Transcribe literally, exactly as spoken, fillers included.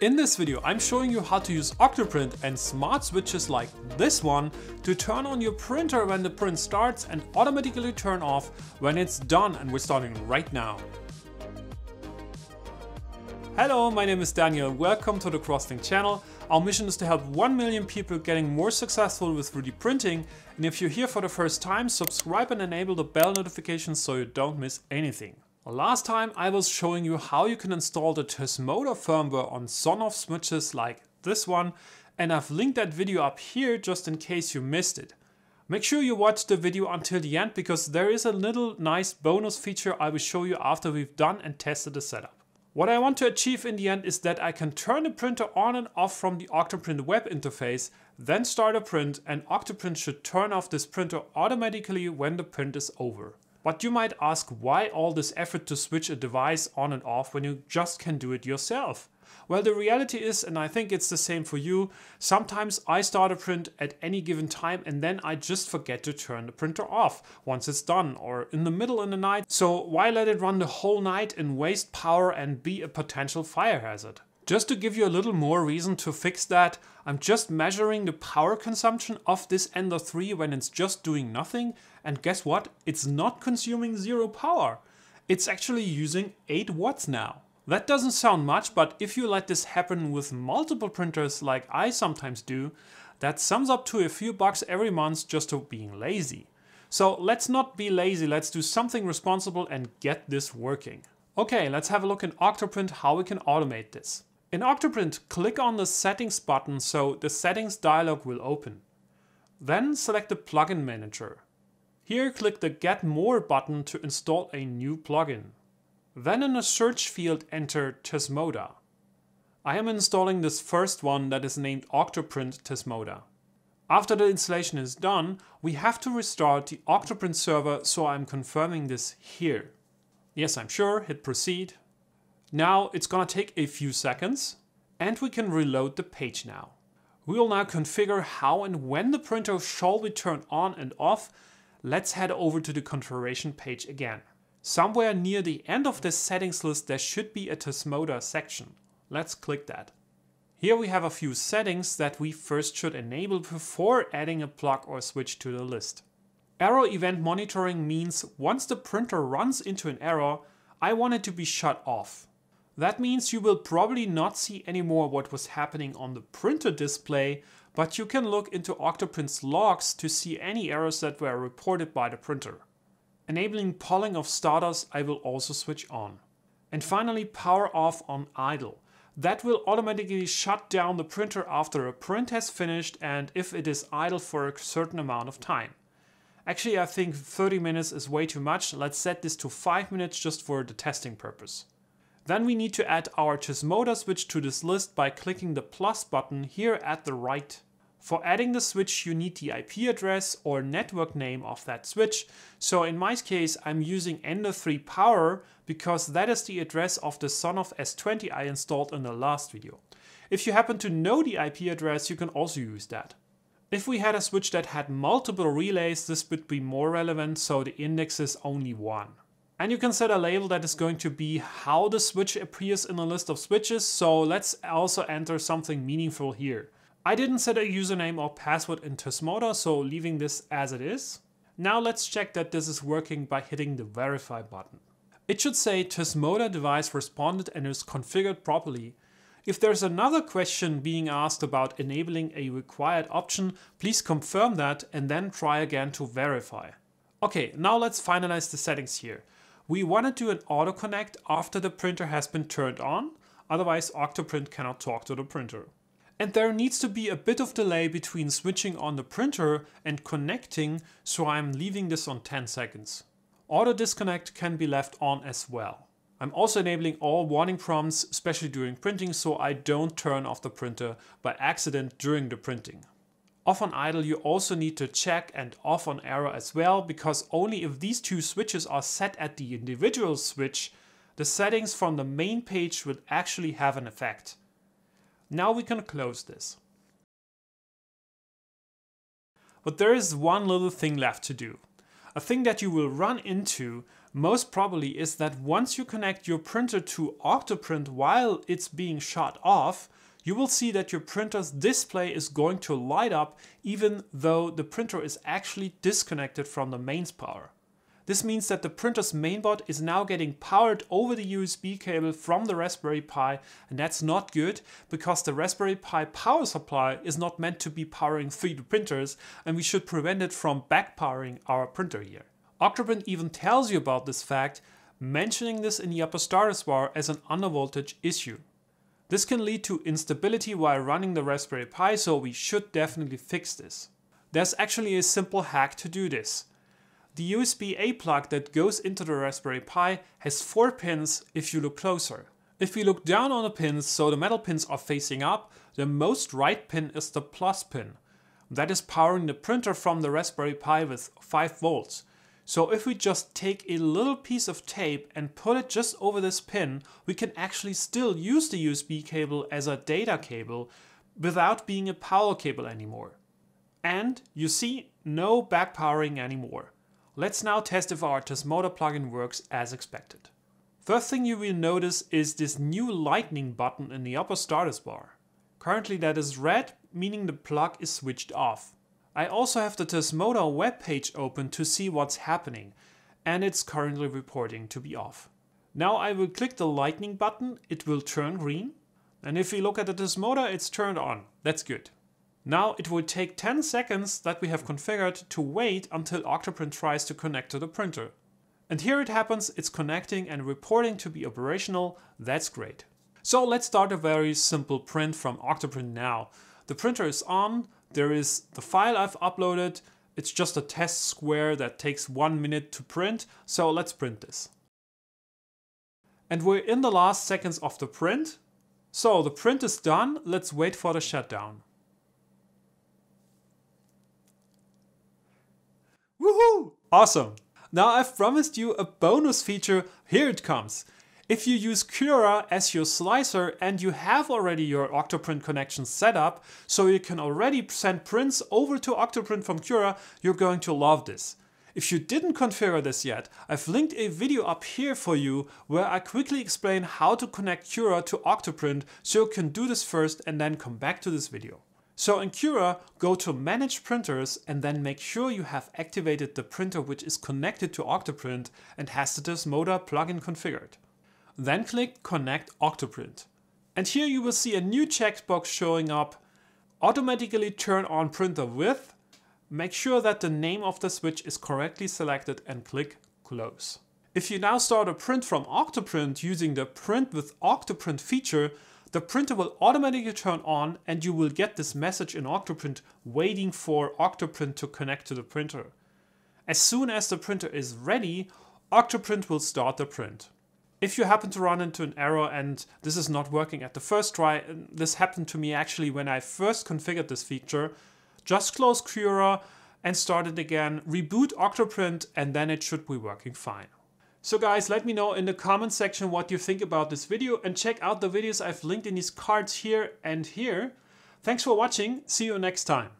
In this video, I'm showing you how to use Octoprint and smart switches like this one to turn on your printer when the print starts and automatically turn off when it's done, and we're starting right now. Hello, my name is Daniel. Welcome to the Crosslink channel. Our mission is to help one million people getting more successful with three D printing, and if you're here for the first time, subscribe and enable the bell notifications so you don't miss anything. Last time I was showing you how you can install the Tasmota firmware on Sonoff switches like this one, and I've linked that video up here just in case you missed it. Make sure you watch the video until the end because there is a little nice bonus feature I will show you after we've done and tested the setup. What I want to achieve in the end is that I can turn the printer on and off from the Octoprint web interface, then start a print, and Octoprint should turn off this printer automatically when the print is over. But you might ask why all this effort to switch a device on and off when you just can do it yourself? Well, the reality is, and I think it's the same for you, sometimes I start a print at any given time and then I just forget to turn the printer off once it's done or in the middle of the night. So why let it run the whole night and waste power and be a potential fire hazard? Just to give you a little more reason to fix that, I'm just measuring the power consumption of this Ender three when it's just doing nothing, and guess what? It's not consuming zero power. It's actually using eight watts now. That doesn't sound much, but if you let this happen with multiple printers like I sometimes do, that sums up to a few bucks every month just to being lazy. So let's not be lazy, let's do something responsible and get this working. Okay, let's have a look in Octoprint how we can automate this. In Octoprint, click on the Settings button so the Settings dialog will open. Then select the Plugin Manager. Here click the Get More button to install a new plugin. Then in the search field enter Tasmota. I am installing this first one that is named Octoprint Tasmota. After the installation is done, we have to restart the Octoprint server, so I'm confirming this here. Yes, I'm sure, hit Proceed. Now it's gonna take a few seconds and we can reload the page now. We will now configure how and when the printer shall be turned on and off. Let's head over to the configuration page again. Somewhere near the end of the settings list there should be a Tasmota section. Let's click that. Here we have a few settings that we first should enable before adding a plug or switch to the list. Error event monitoring means once the printer runs into an error, I want it to be shut off. That means you will probably not see anymore what was happening on the printer display, but you can look into Octoprint's logs to see any errors that were reported by the printer. Enabling polling of starters I will also switch on. And finally power off on idle. That will automatically shut down the printer after a print has finished and if it is idle for a certain amount of time. Actually I think thirty minutes is way too much, let's set this to five minutes just for the testing purpose. Then we need to add our Tasmota switch to this list by clicking the plus button here at the right. For adding the switch you need the I P address or network name of that switch, so in my case I'm using Ender three power because that is the address of the Sonoff S twenty I installed in the last video. If you happen to know the I P address you can also use that. If we had a switch that had multiple relays this would be more relevant, so the index is only one. And you can set a label that is going to be how the switch appears in a list of switches, so let's also enter something meaningful here. I didn't set a username or password in Tasmota, so leaving this as it is. Now let's check that this is working by hitting the Verify button. It should say Tasmota device responded and is configured properly. If there's another question being asked about enabling a required option, please confirm that and then try again to verify. Okay, now let's finalize the settings here. We want to do an auto connect after the printer has been turned on, otherwise Octoprint cannot talk to the printer. And there needs to be a bit of delay between switching on the printer and connecting, so I'm leaving this on ten seconds. Auto disconnect can be left on as well. I'm also enabling all warning prompts, especially during printing, so I don't turn off the printer by accident during the printing. Off on idle you also need to check and off on error as well, because only if these two switches are set at the individual switch, the settings from the main page will actually have an effect. Now we can close this. But there is one little thing left to do. A thing that you will run into most probably is that once you connect your printer to Octoprint while it's being shut off, you will see that your printer's display is going to light up even though the printer is actually disconnected from the mains power. This means that the printer's mainboard is now getting powered over the U S B cable from the Raspberry Pi, and that's not good because the Raspberry Pi power supply is not meant to be powering three D printers, and we should prevent it from backpowering our printer here. Octoprint even tells you about this fact, mentioning this in the upper status bar as an undervoltage issue. This can lead to instability while running the Raspberry Pi, so we should definitely fix this. There's actually a simple hack to do this. The U S B A plug that goes into the Raspberry Pi has four pins if you look closer. If we look down on the pins, so the metal pins are facing up, the most right pin is the plus pin. That is powering the printer from the Raspberry Pi with five volts. So if we just take a little piece of tape and put it just over this pin, we can actually still use the U S B cable as a data cable without being a power cable anymore. And you see, no backpowering anymore. Let's now test if our Tasmota plugin works as expected. First thing you will notice is this new lightning button in the upper status bar. Currently that is red, meaning the plug is switched off. I also have the Tasmota webpage open to see what's happening, and it's currently reporting to be off. Now I will click the lightning button, it will turn green, and if we look at the Tasmota, it's turned on. That's good. Now it will take ten seconds that we have configured to wait until Octoprint tries to connect to the printer. And here it happens, it's connecting and reporting to be operational, that's great. So let's start a very simple print from Octoprint now. The printer is on, there is the file I've uploaded, it's just a test square that takes one minute to print, so let's print this. And we're in the last seconds of the print. So the print is done, let's wait for the shutdown. Woohoo! Awesome! Now I've promised you a bonus feature, here it comes! If you use Cura as your slicer and you have already your Octoprint connection set up, so you can already send prints over to Octoprint from Cura, you're going to love this. If you didn't configure this yet, I've linked a video up here for you where I quickly explain how to connect Cura to Octoprint, so you can do this first and then come back to this video. So in Cura, go to Manage Printers and then make sure you have activated the printer which is connected to Octoprint and has the Tasmota plugin configured. Then click Connect Octoprint. And here you will see a new checkbox showing up. Automatically turn on printer with. Make sure that the name of the switch is correctly selected and click Close. If you now start a print from Octoprint using the Print with Octoprint feature, the printer will automatically turn on and you will get this message in Octoprint waiting for Octoprint to connect to the printer. As soon as the printer is ready, Octoprint will start the print. If you happen to run into an error and this is not working at the first try, this happened to me actually when I first configured this feature, just close Cura and start it again, reboot Octoprint, and then it should be working fine. So guys, let me know in the comment section what you think about this video and check out the videos I've linked in these cards here and here. Thanks for watching, see you next time.